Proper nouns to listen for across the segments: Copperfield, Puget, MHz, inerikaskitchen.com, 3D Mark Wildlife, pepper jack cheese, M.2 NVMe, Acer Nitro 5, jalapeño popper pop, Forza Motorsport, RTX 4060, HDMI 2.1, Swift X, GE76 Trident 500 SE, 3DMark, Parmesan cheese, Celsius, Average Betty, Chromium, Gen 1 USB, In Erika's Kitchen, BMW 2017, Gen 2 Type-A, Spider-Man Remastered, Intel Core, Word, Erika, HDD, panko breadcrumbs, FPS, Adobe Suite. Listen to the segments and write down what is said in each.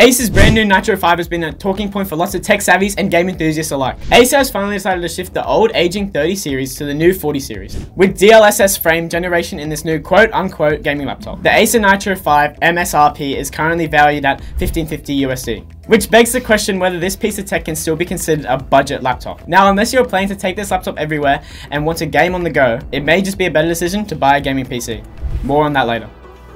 Acer's brand new Nitro 5 has been a talking point for lots of tech savvies and game enthusiasts alike. Acer has finally decided to shift the old aging 30 series to the new 40 series, with DLSS frame generation in this new quote-unquote gaming laptop. The Acer Nitro 5 MSRP is currently valued at $1,550 USD. Which begs the question whether this piece of tech can still be considered a budget laptop. Now, unless you're planning to take this laptop everywhere and want to game on the go, it may just be a better decision to buy a gaming PC. More on that later.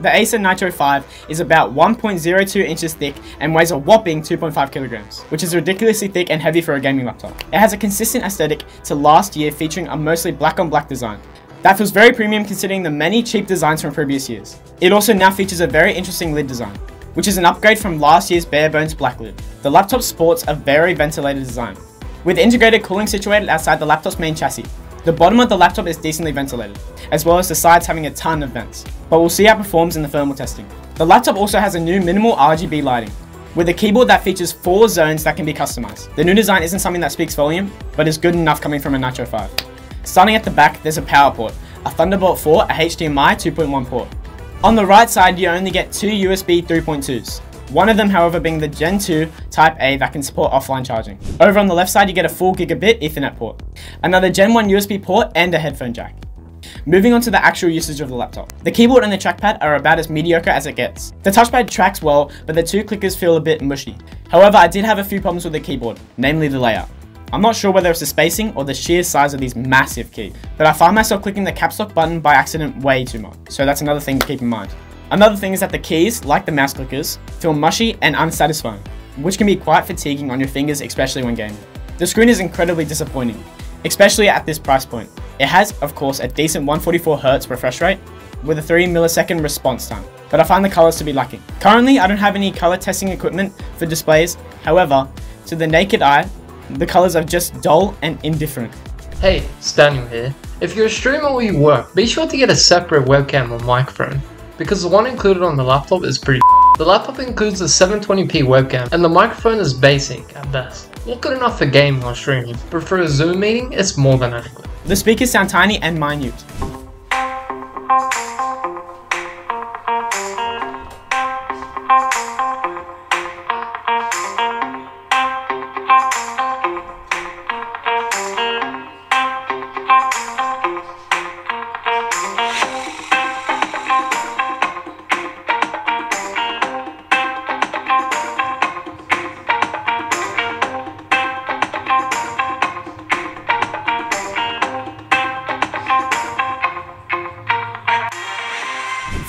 The Acer Nitro 5 is about 1.02 inches thick and weighs a whopping 2.5 kilograms, which is ridiculously thick and heavy for a gaming laptop. It has a consistent aesthetic to last year, featuring a mostly black on black design that feels very premium considering the many cheap designs from previous years. It also now features a very interesting lid design, which is an upgrade from last year's bare bones black lid. The laptop sports a very ventilated design, with integrated cooling situated outside the laptop's main chassis. The bottom of the laptop is decently ventilated, as well as the sides having a ton of vents, but we'll see how it performs in the thermal testing. The laptop also has a new minimal RGB lighting, with a keyboard that features 4 zones that can be customized. The new design isn't something that speaks volume, but is good enough coming from a Nitro 5. Starting at the back, there's a power port, a Thunderbolt 4, a HDMI 2.1 port. On the right side, you only get 2 USB 3.2s. One of them, however, being the Gen 2 Type-A that can support offline charging. Over on the left side, you get a full gigabit Ethernet port, another Gen 1 USB port, and a headphone jack. Moving on to the actual usage of the laptop. The keyboard and the trackpad are about as mediocre as it gets. The touchpad tracks well, but the 2 clickers feel a bit mushy. However, I did have a few problems with the keyboard, namely the layout. I'm not sure whether it's the spacing or the sheer size of these massive keys, but I find myself clicking the caps lock button by accident way too much, so that's another thing to keep in mind. Another thing is that the keys, like the mouse clickers, feel mushy and unsatisfying, which can be quite fatiguing on your fingers, especially when gaming. The screen is incredibly disappointing, especially at this price point. It has, of course, a decent 144Hz refresh rate with a 3 millisecond response time, but I find the colors to be lacking. Currently, I don't have any color testing equipment for displays. However, to the naked eye, the colors are just dull and indifferent. Hey, it's Daniel here. If you're a streamer or you work, be sure to get a separate webcam or microphone, because the one included on the laptop is pretty The laptop includes a 720p webcam, and the microphone is basic at best. Not good enough for gaming or streaming, but for a Zoom meeting, it's more than adequate. The speakers sound tiny and minute.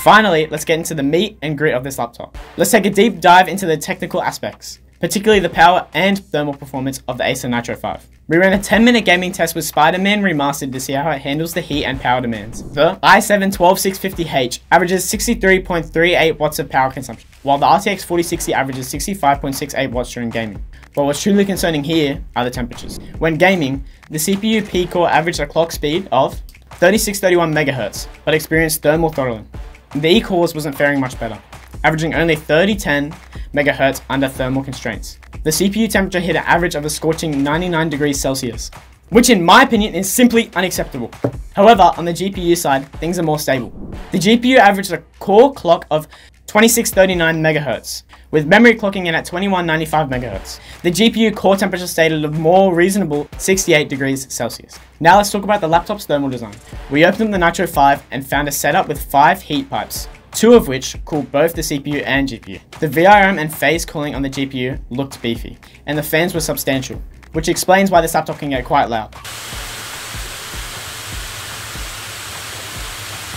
Finally, let's get into the meat and grit of this laptop. Let's take a deep dive into the technical aspects, particularly the power and thermal performance of the Acer Nitro 5. We ran a 10-minute gaming test with Spider-Man Remastered to see how it handles the heat and power demands. The i7-12650H averages 63.38 watts of power consumption, while the RTX 4060 averages 65.68 watts during gaming. But what's truly concerning here are the temperatures. When gaming, the CPU P-Core averaged a clock speed of 3631 MHz, but experienced thermal throttling. The E-cores wasn't faring much better, averaging only 3010 MHz under thermal constraints. The CPU temperature hit an average of a scorching 99 degrees Celsius, which in my opinion is simply unacceptable. However, on the GPU side, things are more stable. The GPU averaged a core clock of 2639 MHz, with memory clocking in at 2195 MHz. The GPU core temperature stayed at a more reasonable 68 degrees Celsius. Now let's talk about the laptop's thermal design. We opened up the Nitro 5 and found a setup with 5 heat pipes, 2 of which cool both the CPU and GPU. The VRM and phase cooling on the GPU looked beefy, and the fans were substantial, which explains why this laptop can get quite loud.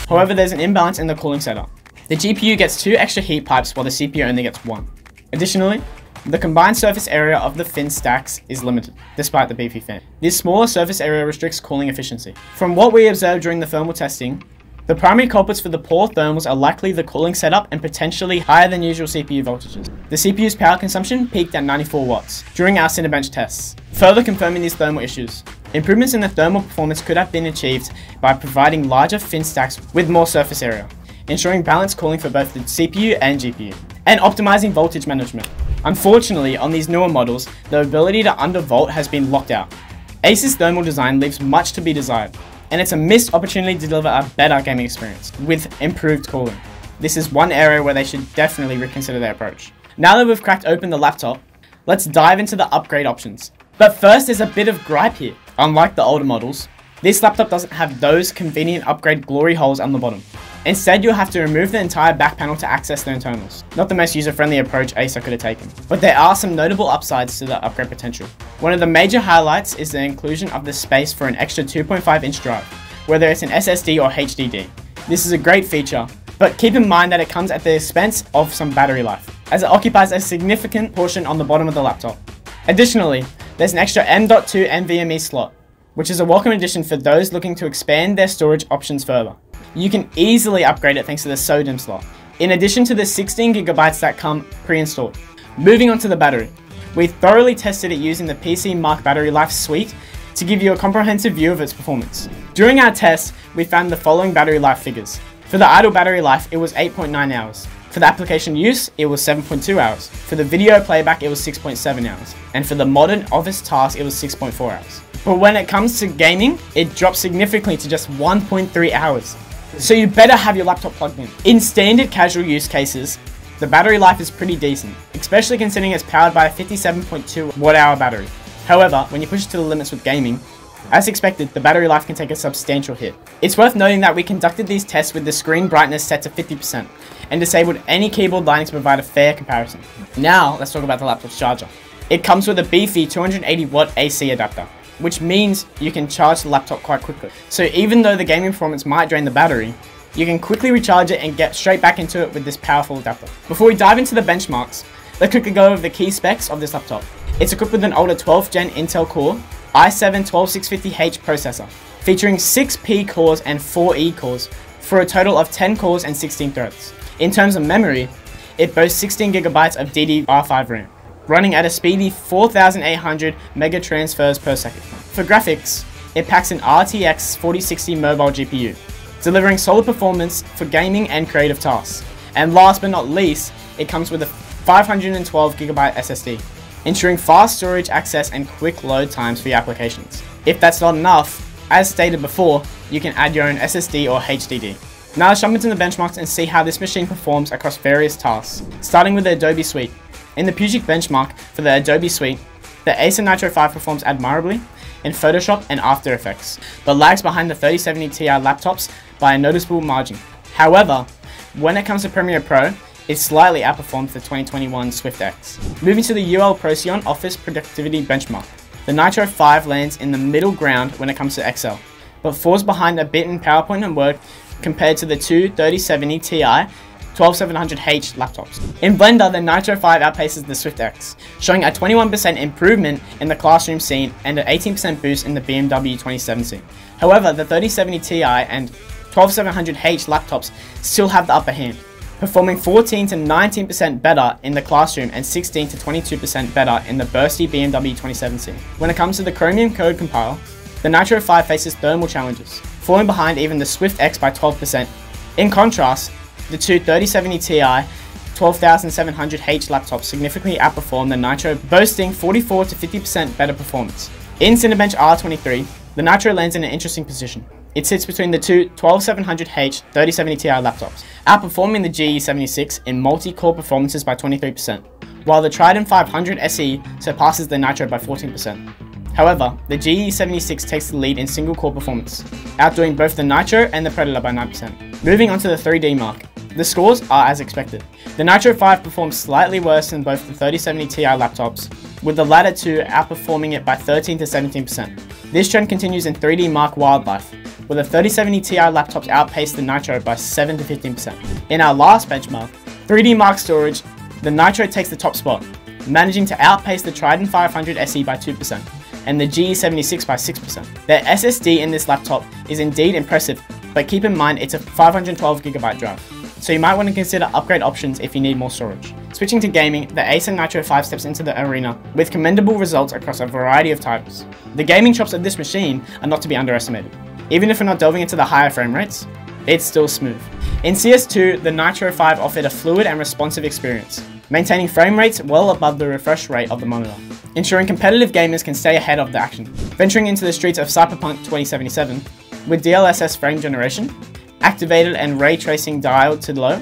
However, there's an imbalance in the cooling setup. The GPU gets 2 extra heat pipes while the CPU only gets 1. Additionally, the combined surface area of the fin stacks is limited, despite the beefy fan. This smaller surface area restricts cooling efficiency. From what we observed during the thermal testing, the primary culprits for the poor thermals are likely the cooling setup and potentially higher than usual CPU voltages. The CPU's power consumption peaked at 94 watts during our Cinebench tests, further confirming these thermal issues. Improvements in the thermal performance could have been achieved by providing larger fin stacks with more surface area, ensuring balanced cooling for both the CPU and GPU, and optimizing voltage management. Unfortunately, on these newer models, the ability to undervolt has been locked out. Acer's thermal design leaves much to be desired, and it's a missed opportunity to deliver a better gaming experience with improved cooling. This is one area where they should definitely reconsider their approach. Now that we've cracked open the laptop, let's dive into the upgrade options. But first, there's a bit of gripe here. Unlike the older models, this laptop doesn't have those convenient upgrade glory holes on the bottom. Instead, you'll have to remove the entire back panel to access the internals. Not the most user-friendly approach Acer could have taken, but there are some notable upsides to the upgrade potential. One of the major highlights is the inclusion of the space for an extra 2.5-inch drive, whether it's an SSD or HDD. This is a great feature, but keep in mind that it comes at the expense of some battery life, as it occupies a significant portion on the bottom of the laptop. Additionally, there's an extra M.2 NVMe slot, which is a welcome addition for those looking to expand their storage options further. You can easily upgrade it thanks to the SODIMM slot, in addition to the 16GB that come pre-installed. Moving on to the battery. We thoroughly tested it using the PCMark battery life suite to give you a comprehensive view of its performance. During our test, we found the following battery life figures. For the idle battery life, it was 8.9 hours. For the application use, it was 7.2 hours. For the video playback, it was 6.7 hours. And for the modern office task, it was 6.4 hours. But when it comes to gaming, it dropped significantly to just 1.3 hours. So you better have your laptop plugged in. In standard casual use cases, the battery life is pretty decent, especially considering it's powered by a 57.2 watt-hour battery. However, when you push it to the limits with gaming, as expected, the battery life can take a substantial hit. It's worth noting that we conducted these tests with the screen brightness set to 50% and disabled any keyboard lighting to provide a fair comparison. Now, let's talk about the laptop's charger. It comes with a beefy 280 watt AC adapter, which means you can charge the laptop quite quickly. So even though the gaming performance might drain the battery, you can quickly recharge it and get straight back into it with this powerful adapter. Before we dive into the benchmarks, let's quickly go over the key specs of this laptop. It's equipped with an older 12th gen Intel Core i7-12650H processor, featuring 6P cores and 4E cores, for a total of 10 cores and 16 threads. In terms of memory, it boasts 16GB of DDR5 RAM, running at a speedy 4,800 mega transfers per second. For graphics, it packs an RTX 4060 mobile GPU, delivering solid performance for gaming and creative tasks. And last but not least, it comes with a 512GB SSD, ensuring fast storage access and quick load times for your applications. If that's not enough, as stated before, you can add your own SSD or HDD. Now let's jump into the benchmarks and see how this machine performs across various tasks, starting with the Adobe Suite. In the Puget benchmark for the Adobe Suite, the Acer Nitro 5 performs admirably in Photoshop and After Effects, but lags behind the 3070 Ti laptops by a noticeable margin. However, when it comes to Premiere Pro, it slightly outperformed the 2021 Swift X. Moving to the UL Procyon Office Productivity benchmark, the Nitro 5 lands in the middle ground when it comes to Excel, but falls behind a bit in PowerPoint and Word compared to the two 3070 Ti 12700H laptops. In Blender, the Nitro 5 outpaces the Swift X, showing a 21% improvement in the classroom scene and an 18% boost in the BMW 2017. However, the 3070 Ti and 12700H laptops still have the upper hand, performing 14 to 19% better in the classroom and 16 to 22% better in the bursty BMW 2017. When it comes to the Chromium Code Compiler, the Nitro 5 faces thermal challenges, falling behind even the Swift X by 12%. In contrast, the two 3070 Ti 12700H laptops significantly outperform the Nitro, boasting 44 to 50% better performance. In Cinebench R23, the Nitro lands in an interesting position. It sits between the two 12700H 3070 Ti laptops, outperforming the GE76 in multi-core performances by 23%, while the Trident 500 SE surpasses the Nitro by 14%. However, the GE76 takes the lead in single-core performance, outdoing both the Nitro and the Predator by 9%. Moving on to the 3D mark. The scores are as expected. The Nitro 5 performs slightly worse than both the 3070 Ti laptops, with the latter two outperforming it by 13 to 17%. This trend continues in 3D Mark Wildlife, where the 3070 Ti laptops outpace the Nitro by 7 to 15%. In our last benchmark, 3D Mark Storage, the Nitro takes the top spot, managing to outpace the Trident 500 SE by 2% and the GE76 by 6%. The SSD in this laptop is indeed impressive, but keep in mind it's a 512GB drive, so you might want to consider upgrade options if you need more storage. Switching to gaming, the Acer Nitro 5 steps into the arena with commendable results across a variety of titles. The gaming chops of this machine are not to be underestimated. Even if we're not delving into the higher frame rates, it's still smooth. In CS2, the Nitro 5 offered a fluid and responsive experience, maintaining frame rates well above the refresh rate of the monitor, ensuring competitive gamers can stay ahead of the action. Venturing into the streets of Cyberpunk 2077, with DLSS frame generation activated and ray tracing dialed to low,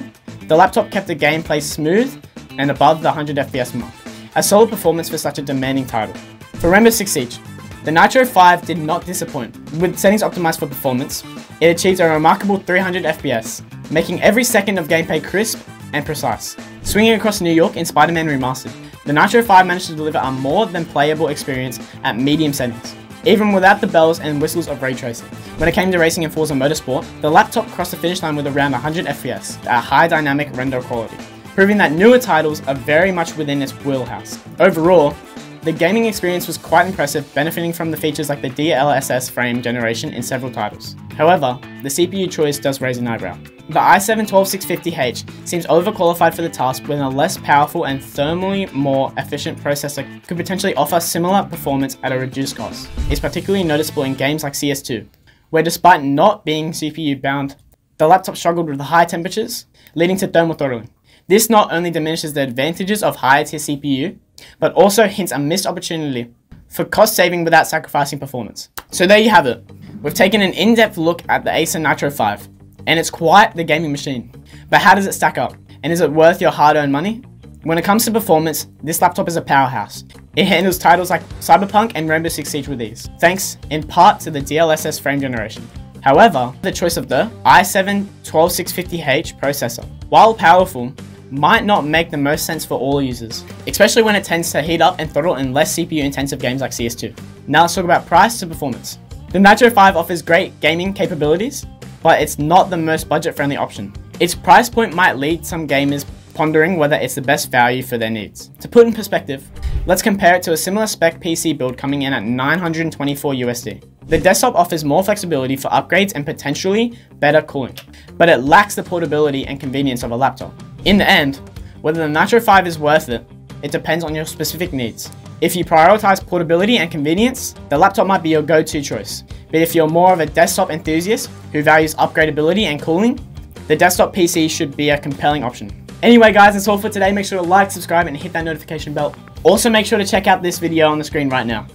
the laptop kept the gameplay smooth and above the 100 FPS mark, a solid performance for such a demanding title. For Rainbow Six Siege, the Nitro 5 did not disappoint. With settings optimized for performance, it achieves a remarkable 300 FPS, making every second of gameplay crisp and precise. Swinging across New York in Spider-Man Remastered, the Nitro 5 managed to deliver a more than playable experience at medium settings, even without the bells and whistles of ray tracing. When it came to racing in Forza Motorsport, the laptop crossed the finish line with around 100 FPS at high dynamic render quality, proving that newer titles are very much within its wheelhouse. Overall, the gaming experience was quite impressive, benefiting from the features like the DLSS frame generation in several titles. However, the CPU choice does raise an eyebrow. The i7-12650H seems overqualified for the task, when a less powerful and thermally more efficient processor could potentially offer similar performance at a reduced cost. It's particularly noticeable in games like CS2, where despite not being CPU bound, the laptop struggled with high temperatures, leading to thermal throttling. This not only diminishes the advantages of higher tier CPU, but also hints a missed opportunity for cost saving without sacrificing performance. So there you have it. We've taken an in-depth look at the Acer Nitro 5, and it's quite the gaming machine. But how does it stack up? And is it worth your hard-earned money? When it comes to performance, this laptop is a powerhouse. It handles titles like Cyberpunk and Rainbow Six Siege with ease, thanks in part to the DLSS frame generation. However, the choice of the i7-12650H processor, while powerful, might not make the most sense for all users, especially when it tends to heat up and throttle in less CPU intensive games like CS2. Now let's talk about price to performance. The Nitro 5 offers great gaming capabilities, but it's not the most budget friendly option. Its price point might lead some gamers pondering whether it's the best value for their needs. To put in perspective, let's compare it to a similar spec PC build coming in at $924 USD. The desktop offers more flexibility for upgrades and potentially better cooling, but it lacks the portability and convenience of a laptop. In the end, whether the Nitro 5 is worth it, it depends on your specific needs. If you prioritize portability and convenience, the laptop might be your go-to choice. But if you're more of a desktop enthusiast who values upgradability and cooling, the desktop PC should be a compelling option. Anyway guys, that's all for today. Make sure to like, subscribe, and hit that notification bell. Also make sure to check out this video on the screen right now.